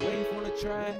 Wave on the track.